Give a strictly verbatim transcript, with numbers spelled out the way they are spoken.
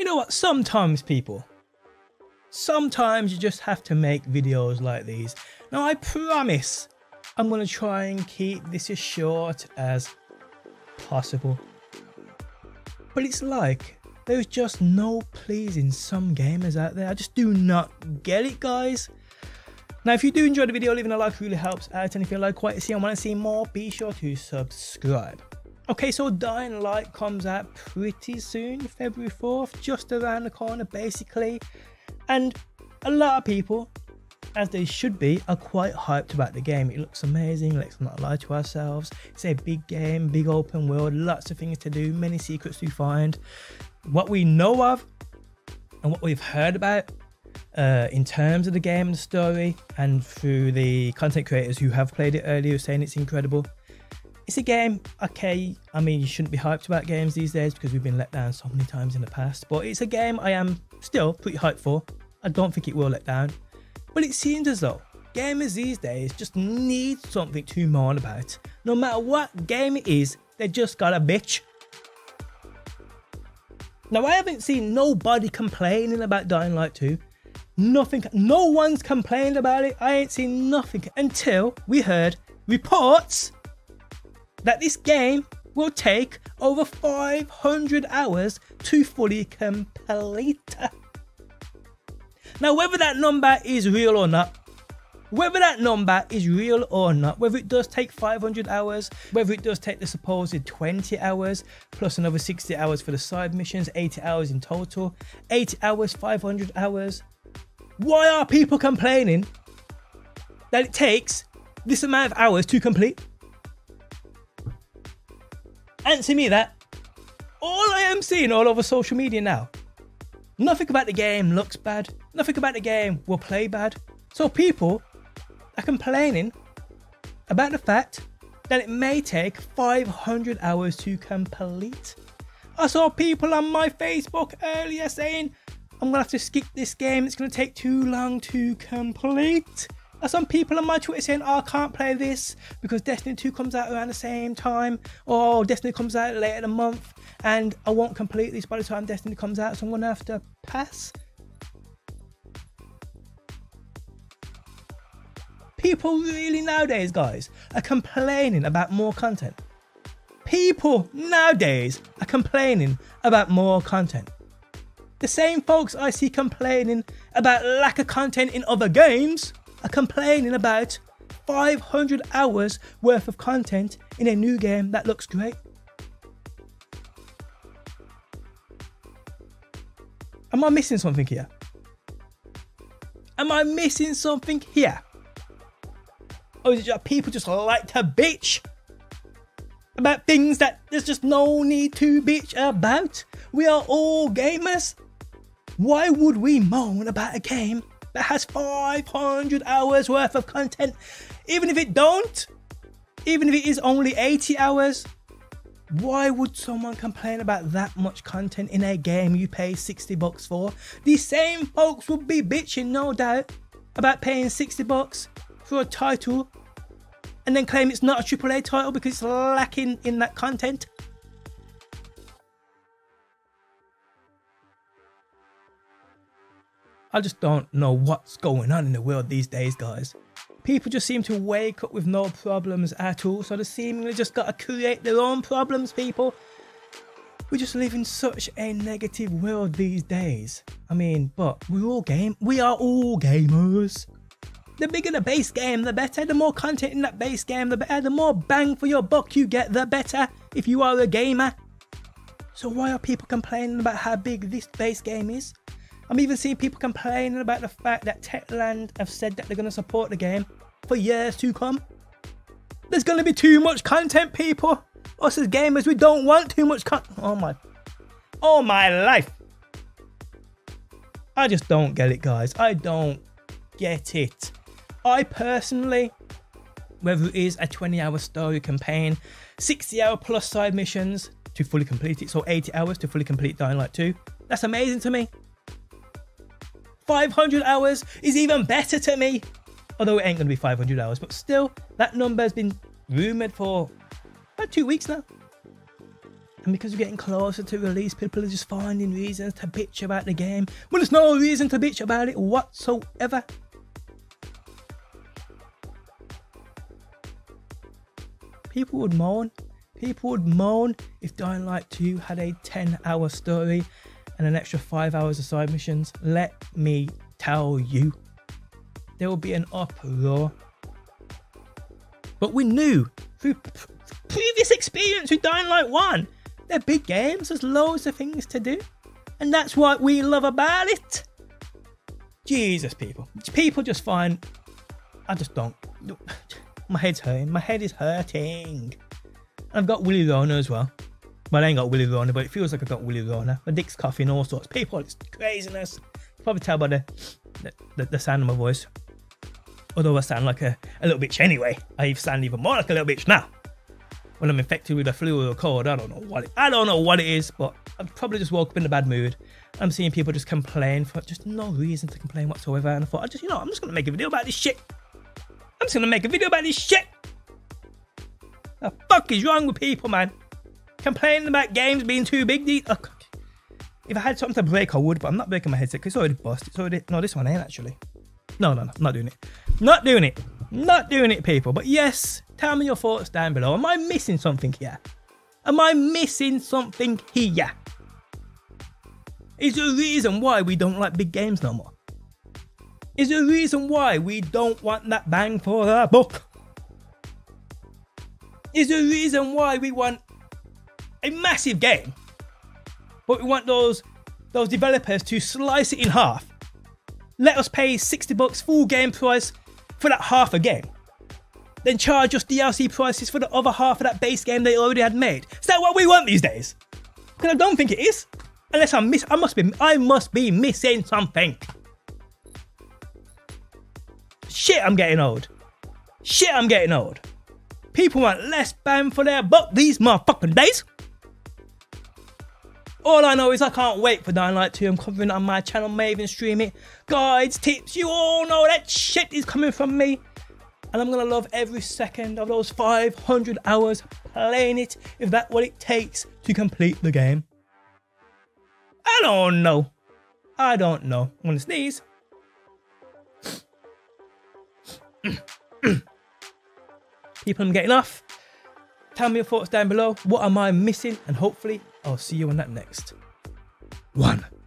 you know what, sometimes people, sometimes you just have to make videos like these. Now I promise I'm going to try and keep this as short as possible. But it's like, there's just no pleasing some gamers out there. I just do not get it, guys. Now, if you do enjoy the video, leaving a like really helps out. And if you like what you see and want to see more, be sure to subscribe. Okay, so Dying Light comes out pretty soon, February fourth, just around the corner, basically. And a lot of people, as they should be, are quite hyped about the game. It looks amazing, let's not lie to ourselves. It's a big game, big open world, lots of things to do, many secrets to find. What we know of and what we've heard about uh, in terms of the game and the story, and through the content creators who have played it earlier saying it's incredible. It's a game, okay, I mean, you shouldn't be hyped about games these days because we've been let down so many times in the past, but it's a game I am still pretty hyped for. I don't think it will let down. But it seems as though gamers these days just need something to moan about. No matter what game it is, they just got a bitch. Now I haven't seen nobody complaining about Dying Light two. Nothing, no one's complained about it. I ain't seen nothing until we heard reports that this game will take over five hundred hours to fully complete. Now, whether that number is real or not, whether that number is real or not, whether it does take five hundred hours, whether it does take the supposed twenty hours, plus another sixty hours for the side missions, eighty hours in total, eighty hours, five hundred hours. Why are people complaining that it takes this amount of hours to complete? Answer me that. All I am seeing all over social media now, nothing about the game looks bad. Nothing about the game will play bad. So people are complaining about the fact that it may take five hundred hours to complete. I saw people on my Facebook earlier saying, I'm going to have to skip this game. It's going to take too long to complete. I saw people on my Twitter saying, oh, I can't play this because Destiny two comes out around the same time. Or Destiny comes out later in the month. And I won't complete this by the time Destiny comes out, so I'm going to have to pass. People really nowadays, guys, are complaining about more content. People nowadays are complaining about more content. The same folks I see complaining about lack of content in other games are complaining about five hundred hours worth of content in a new game that looks great. Am I missing something here? Am I missing something here? Or is it just people just like to bitch about things that there's just no need to bitch about? We are all gamers. Why would we moan about a game that has five hundred hours worth of content? Even if it don't, even if it is only eighty hours, why would someone complain about that much content in a game you pay sixty bucks for? These same folks would be bitching, no doubt, about paying sixty bucks for a title and then claim it's not a triple A title because it's lacking in that content. I just don't know what's going on in the world these days, guys. People just seem to wake up with no problems at all, so they seemingly just got to create their own problems, people. We just live in such a negative world these days. I mean, but we're all game. We are all gamers. The bigger the base game, the better. The more content in that base game, the better. The more bang for your buck you get, the better, if you are a gamer. So why are people complaining about how big this base game is? I'm even seeing people complaining about the fact that Techland have said that they're going to support the game for years to come. There's going to be too much content, people. Us as gamers, we don't want too much content. Oh my. Oh my life. I just don't get it, guys. I don't get it. I personally, whether it is a twenty hour story campaign, sixty hour plus side missions to fully complete it, so eighty hours to fully complete Dying Light two, that's amazing to me. five hundred hours is even better to me. Although it ain't going to be five hundred hours, but still, that number has been rumoured for about two weeks now. And because we're getting closer to release, people are just finding reasons to bitch about the game when there's no reason to bitch about it whatsoever. People would moan. People would moan if Dying Light two had a ten hour story and an extra five hours of side missions. Let me tell you, there will be an uproar. But we knew through previous experience with Dying Light one, they're big games, there's loads of things to do. And that's what we love about it. Jesus, people. People just find... I just don't... My head's hurting. My head is hurting. I've got Willy Rona as well. Well, I ain't got Willy Rona, but it feels like I've got Willy Rona. My dick's coughing, all sorts. People, it's craziness. You probably tell by the, the, the, the sound of my voice. Although I sound like a, a little bitch anyway. I sound even more like a little bitch now. When I'm infected with a flu or a cold, I don't know what it, I don't know what it is, but I probably just woke up in a bad mood. I'm seeing people just complain for just no reason to complain whatsoever. And I thought, I just, you know, I'm just going to make a video about this shit. I'm just gonna make a video about this shit. The fuck is wrong with people, man? Complaining about games being too big. These, oh, if I had something to break, I would, but I'm not breaking my headset because it's already bust. It's already no. This one ain't actually. No, no, no. I'm not doing it. Not doing it. Not doing it, people. But yes, tell me your thoughts down below. Am I missing something here? Am I missing something here? Is there a reason why we don't like big games no more? Is the reason why we don't want that bang for our buck? Is the reason why we want a massive game, but we want those those developers to slice it in half? Let us pay sixty bucks full game price for that half a game, then charge us D L C prices for the other half of that base game they already had made. Is that what we want these days? Because I don't think it is. Unless I'm miss, I must be, I must be missing something. Shit, I'm getting old. Shit, I'm getting old. People want less bang for their buck these motherfucking days. All I know is I can't wait for Dying Light two. I'm covering it on my channel, Maven, stream it. Guides, tips, you all know that shit is coming from me. And I'm going to love every second of those five hundred hours playing it, if that's what it takes to complete the game. I don't know. I don't know. I'm going to sneeze. People, I'm getting off. Tell me your thoughts down below. What am I missing? And hopefully I'll see you on that next one.